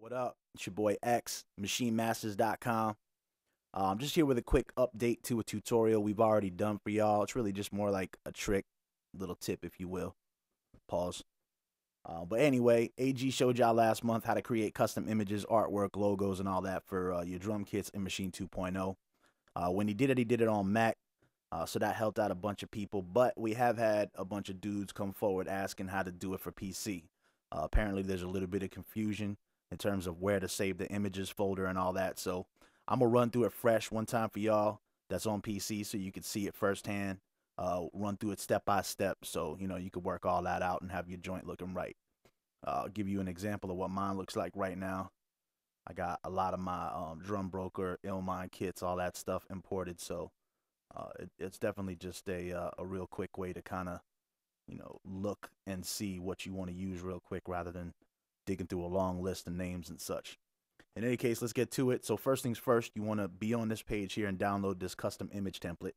What up? It's your boy X, MachineMasters.com. I'm just here with a quick update to a tutorial we've already done for y'all. It's really just more like a trick, little tip if you will. Pause. But anyway, AG showed y'all last month how to create custom images, artwork, logos, and all that for your drum kits in Machine 2.0. When he did it on Mac, so that helped out a bunch of people. But we have had a bunch of dudes come forward asking how to do it for PC. Apparently, there's a little bit of confusion in terms of where to save the images folder and all that. So I'm going to run through it fresh one time for y'all that's on PC so you can see it firsthand, run through it step by step so, you know, you can work all that out and have your joint looking right. I'll give you an example of what mine looks like right now. I got a lot of my Drum Broker, Illmind kits, all that stuff imported. So it's definitely just a real quick way to kind of, you know, look and see what you want to use real quick rather than digging through a long list of names and such. In any case, let's get to it. So first things first, you want to be on this page here and download this custom image template.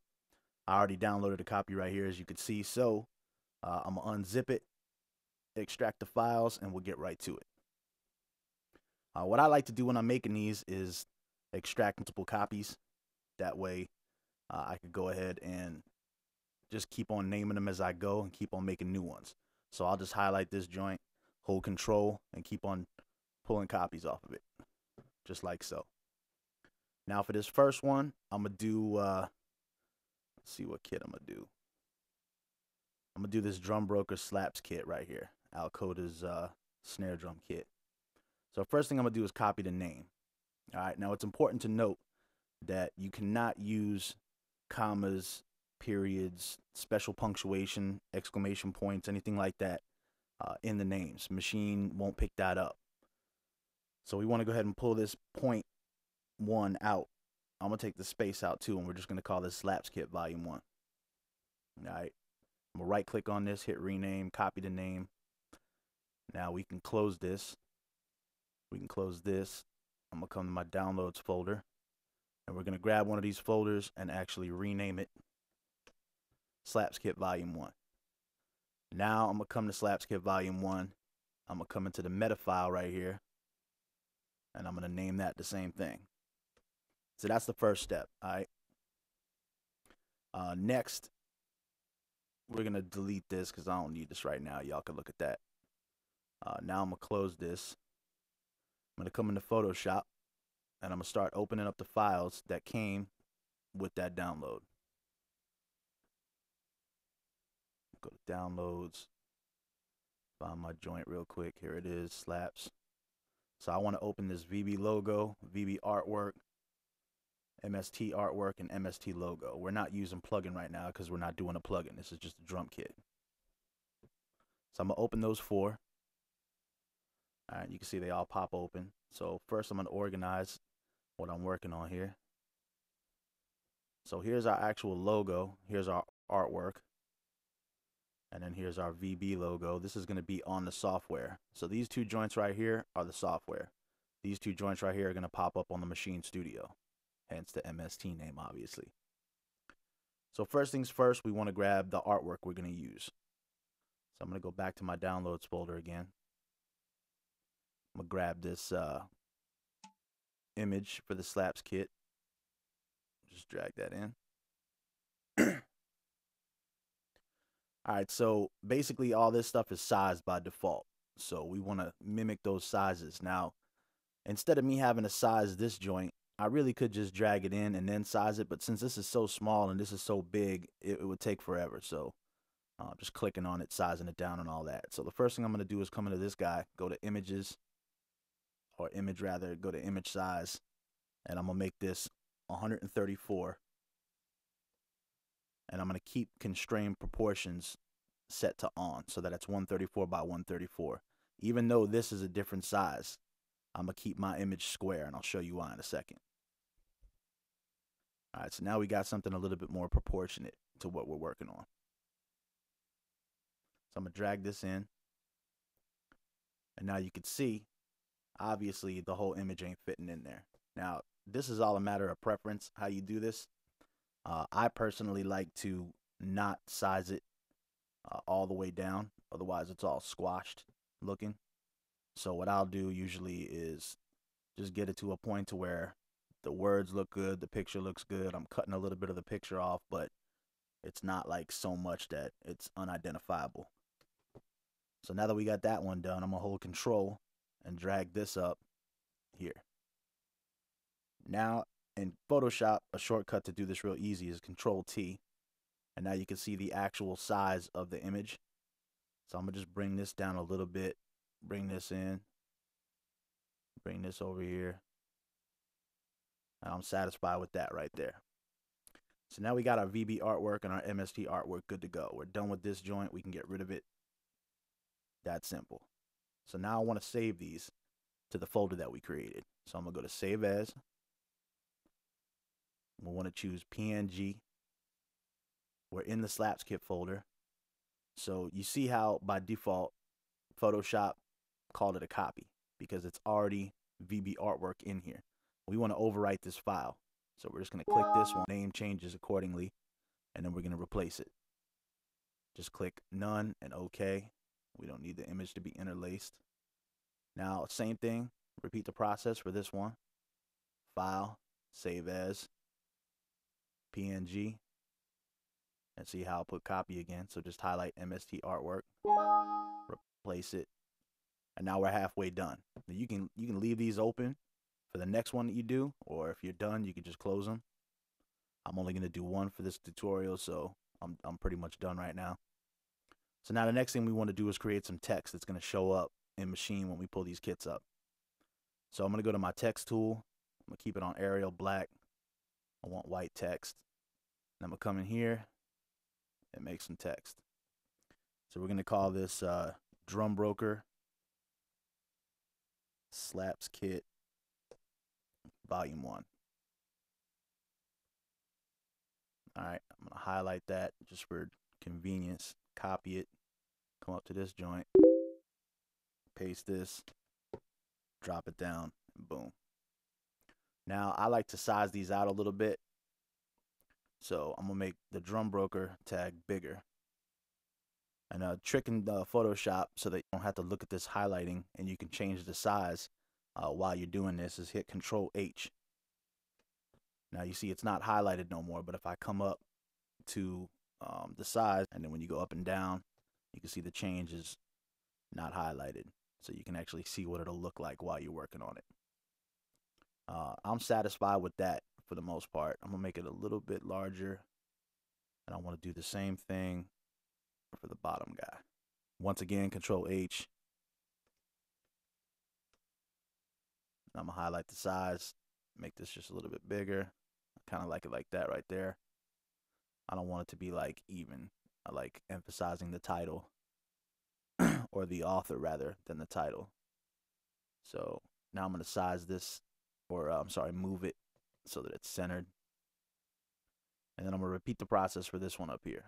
I already downloaded a copy right here, as you can see. So I'm going to unzip it, extract the files, and we'll get right to it. What I like to do when I'm making these is extract multiple copies. That way I could go ahead and just keep on naming them as I go and keep on making new ones. So I'll just highlight this joint, hold control, and keep on pulling copies off of it, just like so. Now for this first one, I'm gonna do let's see what kit I'm gonna do. I'm gonna do this Drum Broker slaps kit right here, Alcota's snare drum kit. So first thing I'm gonna do is copy the name. All right, now it's important to note that you cannot use commas, periods, special punctuation, exclamation points, anything like that in the names. Machine won't pick that up. So we want to go ahead and pull this .1 out. I'm going to take the space out too, and we're just going to call this Slaps Kit Volume 1. All right. I'm going to right click on this, hit rename, copy the name. Now we can close this. We can close this. I'm going to come to my downloads folder, and we're going to grab one of these folders and actually rename it Slaps Kit Volume 1. Now I'm going to come to Slaps Kit Volume 1. I'm going to come into the meta file right here, and I'm going to name that the same thing. So that's the first step, all right? Next, we're going to delete this because I don't need this right now. Y'all can look at that. Now I'm going to close this. I'm going to come into Photoshop, and I'm going to start opening up the files that came with that download. Go to Downloads, find my joint real quick. Here it is, Slaps. So I want to open this VB logo, VB artwork, MST artwork, and MST logo. We're not using plugin right now because we're not doing a plugin. This is just a drum kit. So I'm going to open those four. All right, you can see they all pop open. So first I'm going to organize what I'm working on here. So here's our actual logo. Here's our artwork. And then here's our VB logo. This is going to be on the software. So these two joints right here are the software. These two joints right here are going to pop up on the Maschine Studio, hence the MST name, obviously. So first things first, we want to grab the artwork we're going to use. So I'm going to go back to my downloads folder again. I'm going to grab this image for the Slaps kit. Just drag that in. All right, so basically all this stuff is sized by default. So we want to mimic those sizes. Now, instead of me having to size this joint, I really could just drag it in and then size it. But since this is so small and this is so big, it would take forever. So just clicking on it, sizing it down and all that. So the first thing I'm going to do is come into this guy, go to images, or image rather, go to image size. And I'm going to make this 134. And I'm going to keep constrained proportions set to on so that it's 134 by 134. Even though this is a different size, I'm going to keep my image square, and I'll show you why in a second. All right, so now we got something a little bit more proportionate to what we're working on. So I'm going to drag this in. And now you can see, obviously, the whole image ain't fitting in there. Now, this is all a matter of preference, how you do this. I personally like to not size it all the way down, otherwise it's all squashed looking. So what I'll do usually is just get it to a point to where the words look good, the picture looks good. I'm cutting a little bit of the picture off, but it's not like so much that it's unidentifiable. So now that we got that one done, I'm gonna hold Control and drag this up here. Now in Photoshop, a shortcut to do this real easy is Control T. And now you can see the actual size of the image. So I'm gonna just bring this down a little bit, bring this in, bring this over here. I'm satisfied with that right there. So now we got our VB artwork and our MST artwork good to go. We're done with this joint. We can get rid of it. That simple. So now I want to save these to the folder that we created. So I'm going to go to Save As. We'll want to choose PNG. We're in the Slapskip folder. So you see how by default Photoshop called it a copy because it's already VB artwork in here. We want to overwrite this file. So we're just going to click this one, name changes accordingly, and then we're going to replace it. Just click None and OK. We don't need the image to be interlaced. Now, same thing. Repeat the process for this one. File, Save As, PNG, and see how I'll put copy again. So just highlight MST artwork, replace it, and now we're halfway done. Now you can leave these open for the next one that you do, or if you're done, you can just close them. I'm only going to do one for this tutorial, so I'm pretty much done right now. So now the next thing we want to do is create some text that's going to show up in Machine when we pull these kits up. So I'm going to go to my text tool. I'm going to keep it on Arial black. I want white text. And I'm going to come in here and make some text. So we're going to call this Drum Broker Slaps Kit Volume 1. All right, I'm going to highlight that just for convenience. Copy it, come up to this joint, paste this, drop it down, and boom. Now, I like to size these out a little bit. So I'm going to make the Drum Broker tag bigger. And a trick in Photoshop so that you don't have to look at this highlighting and you can change the size while you're doing this is hit Control H. Now, you see it's not highlighted no more, but if I come up to the size, and then when you go up and down, you can see the change is not highlighted. So you can actually see what it'll look like while you're working on it. I'm satisfied with that for the most part. I'm gonna make it a little bit larger, and I want to do the same thing for the bottom guy. Once again, Control H. I'm gonna highlight the size, make this just a little bit bigger. I kind of like it like that right there. I don't want it to be like even. I like emphasizing the title or the author rather than the title. So now I'm going to size this, or I'm sorry, move it so that it's centered. And then I'm going to repeat the process for this one up here.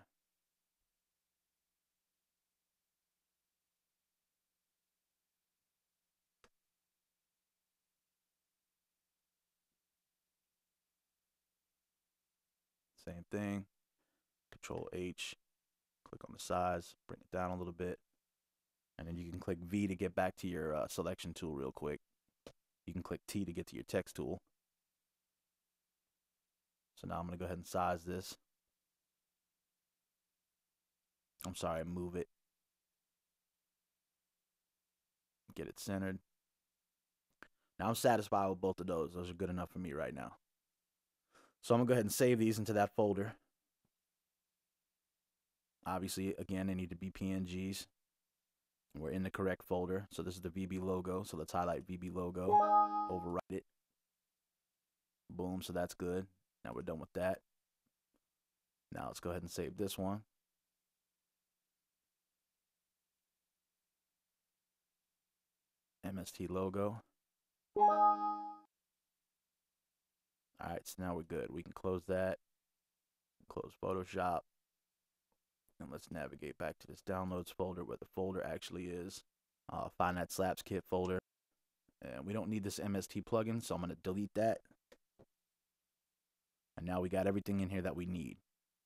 Same thing. Control H, click on the size, bring it down a little bit, and then you can click V to get back to your selection tool real quick. You can click T to get to your text tool. So now I'm going to go ahead and size this. I'm sorry, move it. Get it centered. Now I'm satisfied with both of those. Those are good enough for me right now. So I'm going to go ahead and save these into that folder. Obviously, again, they need to be PNGs. We're in the correct folder. So this is the VB logo. So let's highlight VB logo, overwrite it. Boom, so that's good. Now we're done with that. Now let's go ahead and save this one. MST logo. All right, so now we're good. We can close that, close Photoshop. And let's navigate back to this downloads folder where the folder actually is. Find that Slaps Kit folder. And we don't need this MST plugin, so I'm going to delete that. And now we got everything in here that we need.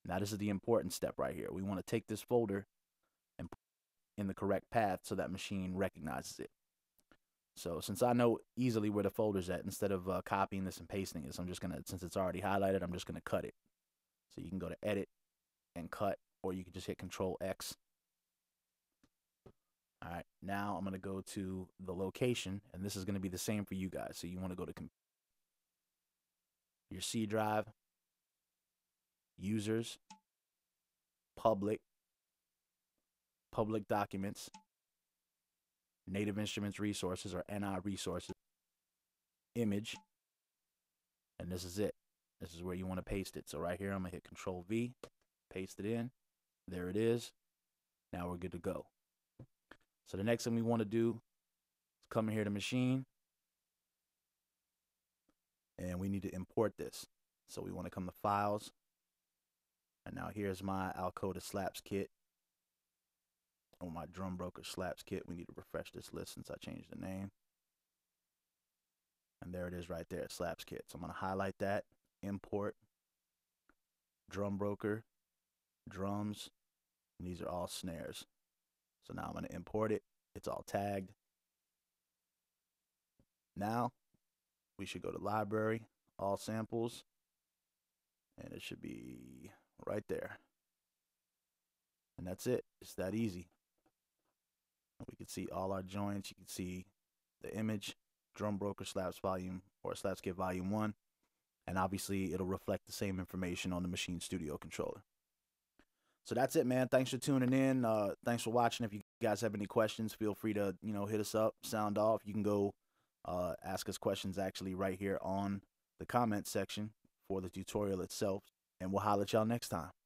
Now this is the important step right here. We want to take this folder and put it in the correct path so that Machine recognizes it. So since I know easily where the folder's at, instead of copying this and pasting it, so I'm just going to, since it's already highlighted, I'm just going to cut it. So you can go to Edit and Cut, or you can just hit Control-X. All right, now I'm going to go to the location, and this is going to be the same for you guys. So you want to go to your C drive, Users, Public, Public Documents, Native Instruments Resources, or NI Resources, Image, and this is it. This is where you want to paste it. So right here, I'm going to hit Control-V, paste it in. There it is. Now we're good to go. So the next thing we want to do is come here to Machine, and we need to import this. So we want to come to Files, and now here's my Alcota Slaps Kit, or my Drum Broker Slaps Kit. We need to refresh this list since I changed the name. And there it is right there, Slaps Kit. So I'm going to highlight that, import, Drum Broker, drums, and these are all snares. So now I'm going to import it. It's all tagged. Now we should go to Library, All Samples, and it should be right there. And that's it. It's that easy. We can see all our joints. You can see the image, Drum Broker Slaps Volume, or Slaps Kit Volume 1. And obviously, it'll reflect the same information on the Machine Studio controller. So that's it, man. Thanks for tuning in. Thanks for watching. If you guys have any questions, feel free to, you know, hit us up, sound off. You can go ask us questions actually right here on the comment section for the tutorial itself. And we'll holler at y'all next time.